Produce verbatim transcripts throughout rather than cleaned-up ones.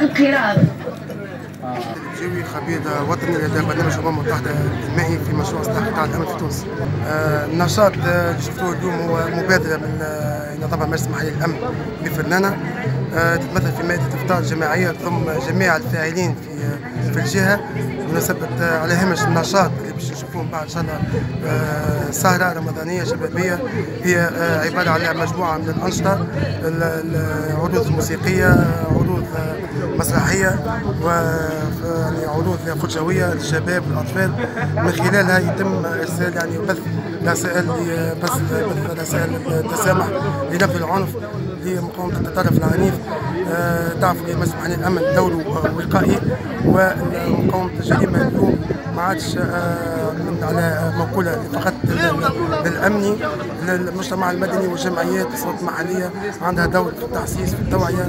القراب. جوي خبير وطني لدى برنامج الامم المتحده المائي في مشروع اصلاح قطاع الامن في تونس. النشاط اللي شفتوه اليوم هو مبادره من ينظمها مجلس محلي الامن بفرنانة، تتمثل في مائده افطار جماعيه تضم جميع الفاعلين في في الجهه، ونثبت على هامش النشاط اللي باش نشوفوه بعد ان شاء الله سهره رمضانيه شبابيه، هي عباره على مجموعه من الانشطه، العروض الموسيقيه، عروض مسرحيه، ويعني عروض فرجويه للشباب والاطفال، من خلالها يتم ارسال يعني بث رسائل بث رسائل التسامح لنفي العنف لمقاومه التطرف العنيف. تعرفوا اللي مجلس محلي الامن دوره وقائي، ومقاومه الجريمه اليوم ما عادش على مقوله فقط للامني، للمجتمع المدني والجمعيات والسلطات المحليه عندها دور في التحسيس في التوعيه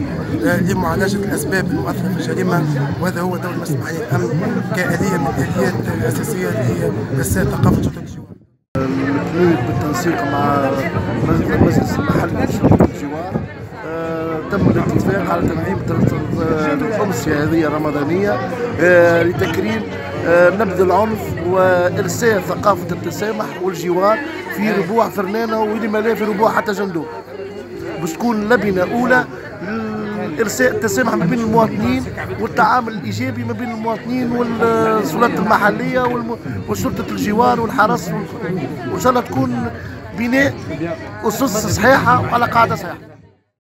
لمعالجه الاسباب المؤثره في الجريمه، وهذا هو دور مجلس محلي الامن كاليه من الاليات الاساسيه لارسال ثقافه جدد الجوار. بالتنسيق مع المجلس المحلي لشؤون الجوار تم الاتفاق على تنظيم الأمسية هذه الرمضانية لتكريم نبذ العنف وإرساء ثقافة التسامح والجوار في ربوع فرنانة ولما لا في ربوع حتى جندوب، باش تكون لبنة أولى لإرساء التسامح ما بين المواطنين والتعامل الإيجابي ما بين المواطنين والسلطات المحلية وشرطة الجوار والحرس، وإن شاء الله تكون بناء أسس صحيحة وعلى قاعدة صحيحة.